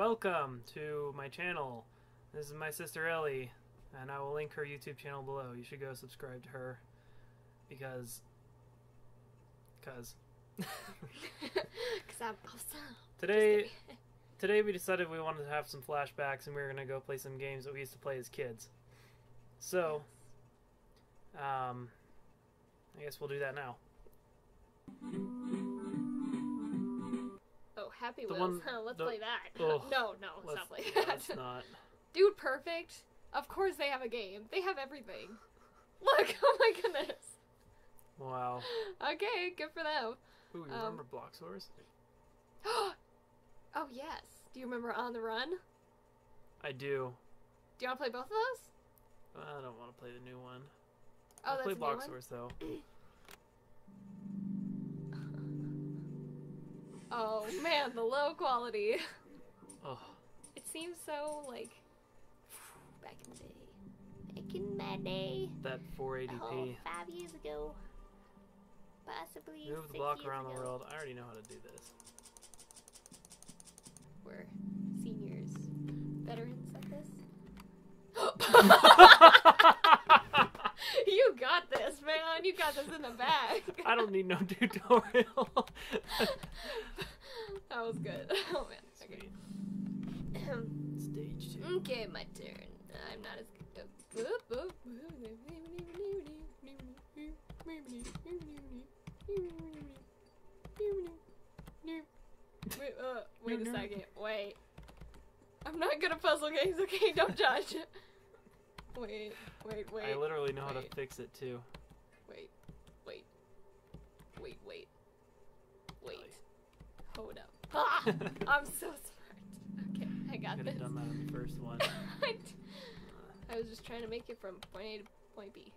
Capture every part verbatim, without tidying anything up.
Welcome to my channel. This is my sister Ellie, and I will link her YouTube channel below. You should go subscribe to her because, cause, cause I'm awesome. Today, today we decided we wanted to have some flashbacks, and we were gonna go play some games that we used to play as kids. So, yes. um, I guess we'll do that now. Oh, Happy Wheels. One, huh, let's the, play that. Oh, no, no, let's not play that. Let's not. Dude Perfect. Of course they have a game. They have everything. Look, oh my goodness. Wow. Okay, good for them. Ooh, you um, remember Bloxors? Oh, yes. Do you remember On the Run? I do. Do you want to play both of those? I don't want to play the new one. Oh, I'll that's play Bloxors, though. Oh, man, the low quality. Oh. It seems so, like, back in the day. Back in my day. That four eighty p. Oh, five years ago. Possibly Move the block around ago. the world. I already know how to do this. We're seniors. Veterans at this. You got this, man. You got this in the bag. I don't need no tutorial. That was good. Oh, man. Okay. Stage two. Okay, my turn. I'm not as good. Wait, uh, wait a second. Wait. I'm not good at puzzle games, okay? Don't judge. Wait, wait, wait. I literally know wait. how to fix it, too. Wait, wait. Wait, wait. Wait. Hold up. Ah! I'm so smart. Okay, I got this. I could have done that on the first one. I was just trying to make it from point A to point B.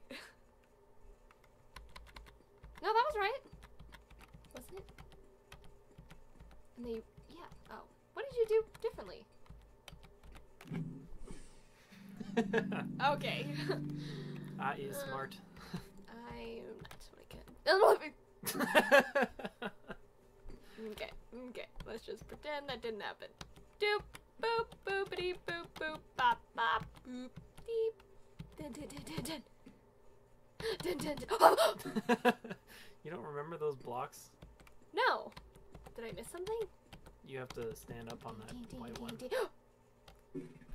No, that was right. Wasn't it? And they... Yeah. Oh. What did you do differently? Okay. I is um, smart. I'm not when I can. I love it. Okay, okay. Let's just pretend that didn't happen. Doop, boop, boopity, boop, boop, bop, bop, boop, deep. Dun, dun, dun, dun, dun. Dun, dun, dun. Oh! You don't remember those blocks? No. Did I miss something? You have to stand up on that white one.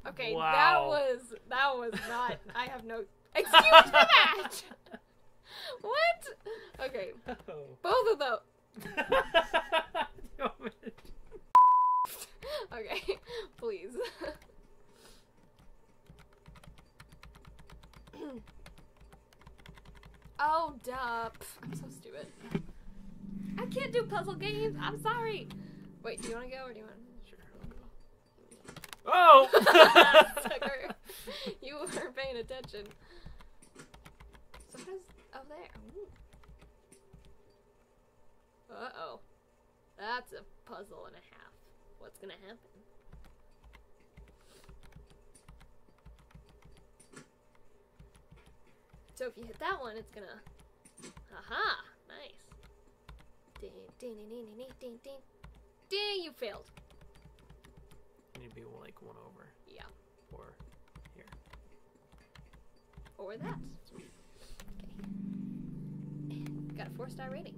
Okay, wow. that was that was not. I have no excuse for that. What? Okay, oh. both of those. Okay, please. Oh, duh. I'm so stupid. I can't do puzzle games. I'm sorry. Wait, do you want to go or do you want? Oh! Sucker. You weren't paying attention. So what is up there? Ooh. Uh oh. That's a puzzle and a half. What's gonna happen? So if you hit that one, it's gonna. Aha! Nice. Ding, ding, ding, ding, ding, ding, ding. Ding! You failed. Need to be like one over. Yeah. Or here. Or that. Okay. Got a four star rating.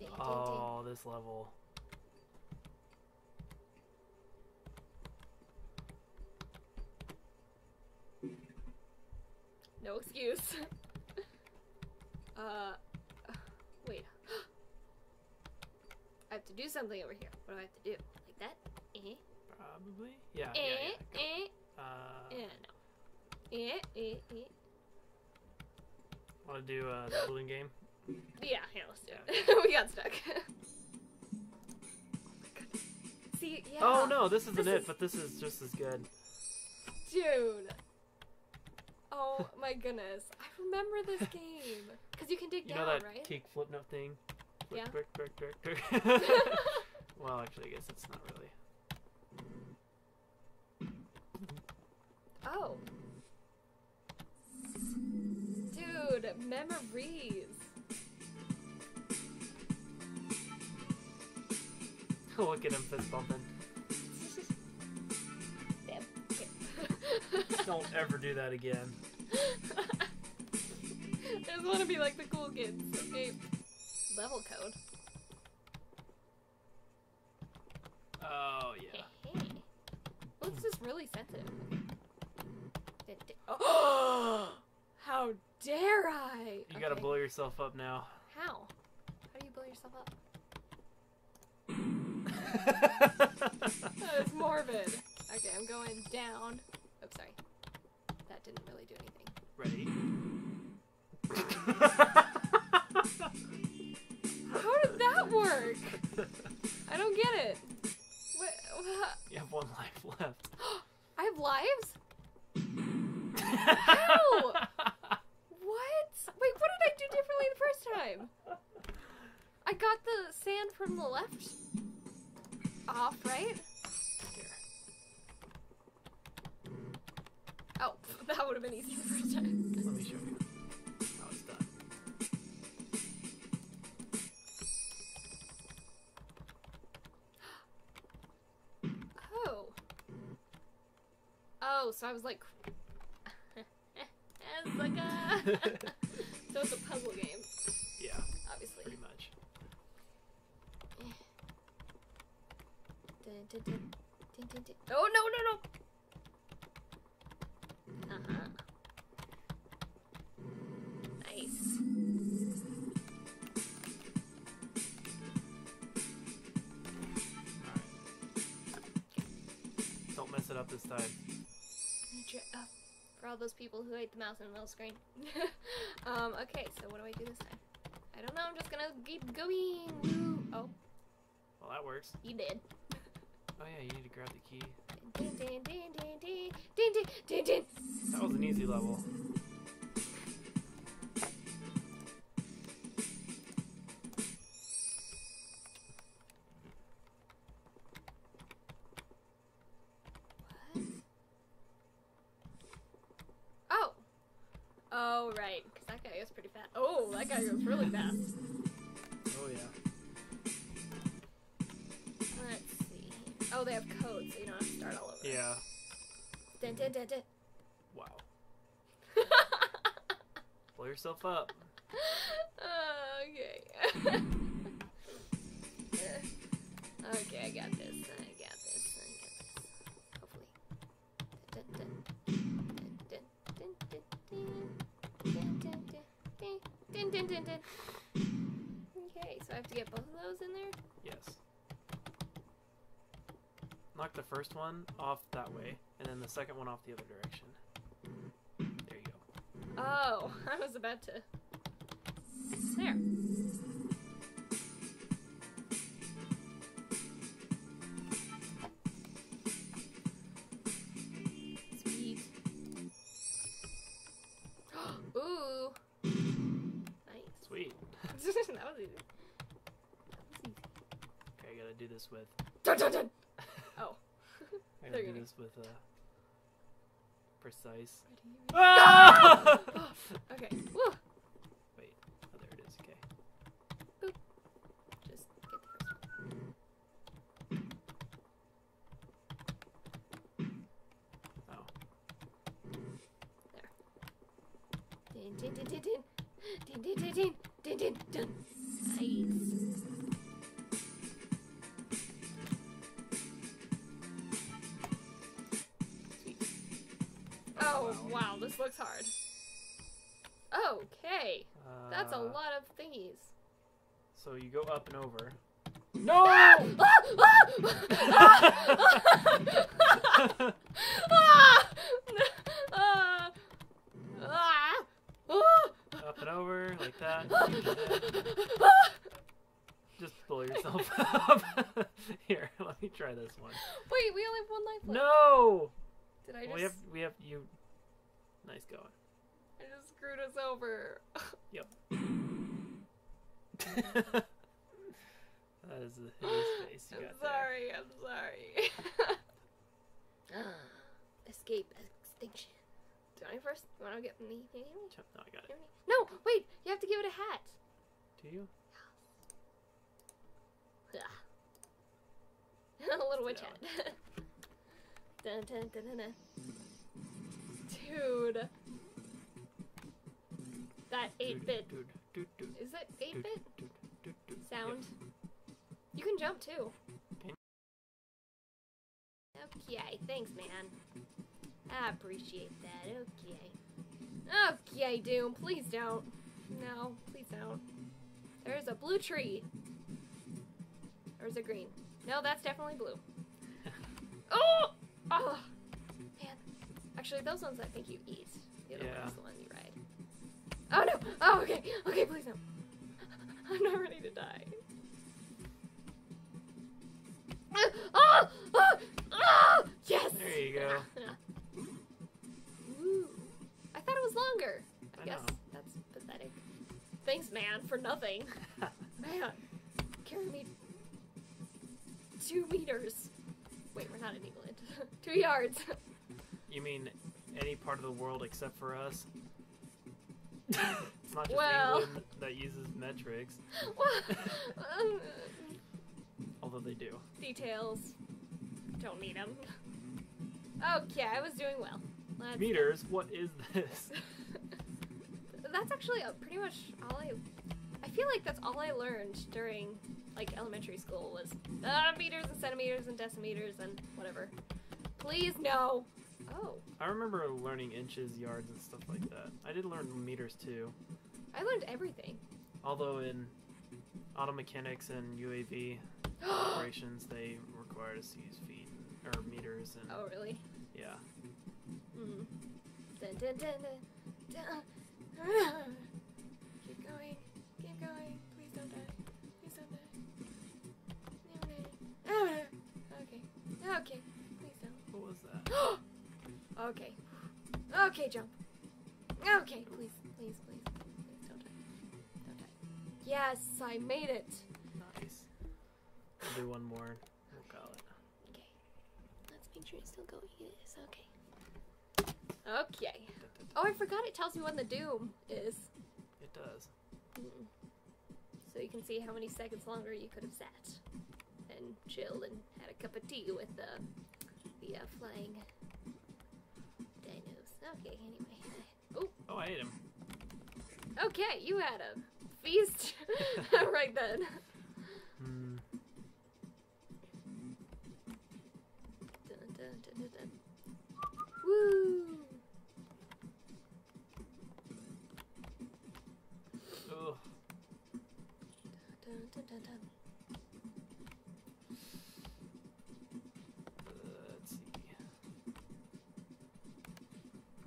Ding, oh, ding, ding. This level. No excuse. uh, wait. I have to do something over here. What do I have to do? Like that? Eh? Probably? Yeah. Eh, yeah, yeah. Eh, uh, yeah, no. Eh, eh, eh. Want to do uh, the balloon game? Yeah, yeah, let's do it. Yeah, okay. We got stuck. See, yeah. Oh no, this isn't this it, is... but this is just as good. Dude. Oh my goodness. I remember this game. Because you can dig you down, know that right? Cake flip note thing? Flip, yeah. Brick, brick, brick, brick. Well, actually, I guess it's not really. Oh. Dude, memories. Look at him fist bumping. Don't ever do that again. I just want to be like the cool kids. Okay. Level code. Oh, yeah. Hey, hey. Well, this is really sensitive. Oh! How dare I? You gotta okay. blow yourself up now. How? How do you blow yourself up? That is morbid. Okay, I'm going down. Oops, sorry. That didn't really do anything. Ready? How did that work? I don't get it. What, what? You have one life left. I have lives? How? What? Wait, what did I do differently the first time? I got the sand from the left off, right? Here. Oh, that would have been easy the first time. Let me show you how it's done. Oh. Oh, so I was like... It's like a... So it's a puzzle game. Yeah. Obviously. Pretty much. Oh, no, no, no! Uh-huh. Nice. Alright. Don't mess it up this time. Up. For all those people who hate the mouse in the middle screen. um, okay, so what do I do this time? I don't know, I'm just gonna keep going. Woo. Oh. Well, that works. You did. Oh yeah, you need to grab the key. Dun, dun, dun, dun, dun, dun, dun, dun. That was an easy level. Oh, right, because that guy goes pretty fast. Oh, that guy goes really fast. Oh, yeah. Let's see. Oh, they have codes, so you don't have to start all over. Yeah. Dun, dun, dun, dun. Wow. Blow yourself up. Uh, okay. Okay, I got this. I got this. I got this. Hopefully. Dun, dun, dun, dun, dun, dun, dun. Din, din, din, din. Okay, so I have to get both of those in there? Yes. Knock the first one off that way, and then the second one off the other direction. There you go. Oh, I was about to... There. Sweet. Ooh! Sweet. That was easy. That was easy. Okay, I gotta do this with. Dun, dun, dun. Oh. I gotta do this with uh, precise. Ah! Oh! Okay. Woo. Wait. Oh, there it is. Okay. Boop. Just get the first one. Oh. There. Din, din, din, din, din. Din, din, din, din, din, din, din. Nice. Sweet. Oh, oh wow. wow, this looks hard. Okay. Uh, That's a lot of thingies. So you go up and over. No! Ah! Ah! Ah! Ah! Up and over, like that. Just blow yourself up. Here, let me try this one. Wait, we only have one life left. No! Did I just... We have, we have you... Nice going. I just screwed us over. Yep. That is the hideous face you I'm got sorry, there. I'm sorry. Escape extinction. Do I first? You want to get me? No, I got it. No, wait! You have to give it a hat! Do you? Yeah. A little witch hat. Dun, dun, dun, dun, dun. Dude. That eight bit. Is that eight bit? Sound. Yep. You can jump too. Okay, thanks, man. I appreciate that. Okay. Okay, Doom, please don't. No, please don't. There's a blue tree. Or is it green? No, that's definitely blue. Oh! Oh! Man. Actually, those ones I think you eat. The other yeah. one's the one you ride. Oh, no! Oh, okay. Okay, please no. I'm not ready to die. Oh! Oh! Oh! Oh! Yes! There you go. Ooh. I thought it was longer. I, I guess know. That's pathetic. Thanks, man, for nothing. Man. Carry me... Two meters. Wait, we're not in England. Two yards. You mean any part of the world except for us? It's not just well, England that uses metrics. Well, um, although they do. Details. Don't need them. Okay, I was doing well. Let's meters? Go. What is this? That's actually a, pretty much all I... I feel like that's all I learned during... like elementary school was uh, meters and centimeters and decimeters and whatever. Please no. Oh. I remember learning inches, yards, and stuff like that. I did learn meters too. I learned everything. Although in auto mechanics and U A V operations, they required us to use feet or meters. And, oh really? Yeah. Mm. Dun, dun, dun, dun, dun, dun. Keep going. Keep going. Please don't die. Okay. Okay. Please don't. What was that? Okay. Okay, jump. Okay, please, please, please, please don't die. Don't die. Yes, I made it. Nice. I'll do one more. We'll call it. Okay. Let's make sure it's still going. It is. Okay. Okay. Oh, I forgot it tells you when the doom is. It does. Mm-mm. So you can see how many seconds longer you could have sat and chilled and had a cup of tea with uh, the uh, flying dinos. Okay, anyway. Oh, oh, I ate him. Okay, you had a feast right then. Hmm. Dun, dun, dun, dun, dun. Woo! Ugh. Dun, dun, dun, dun. Uh, let's see.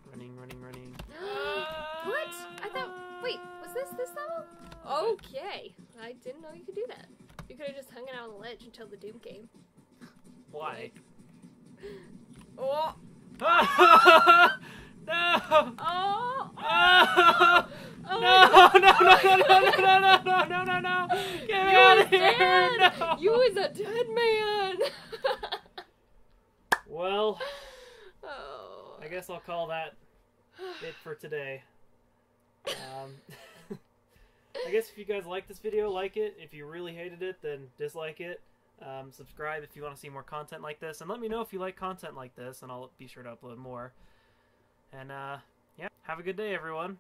Running, running, running. What? I thought. Wait, was this this level? Okay, I didn't know you could do that. You could have just hung it out on the ledge until the doom came. Why? Oh! No! Oh! Oh! Oh no, no, no, no, no, no, no, no, no, no, no, get me out of here, no. You was a dead man. Well, oh. I guess I'll call that it for today. Um, I guess if you guys like this video, like it. If you really hated it, then dislike it. Um, subscribe if you want to see more content like this. And let me know if you like content like this, and I'll be sure to upload more. And, uh, yeah, have a good day, everyone.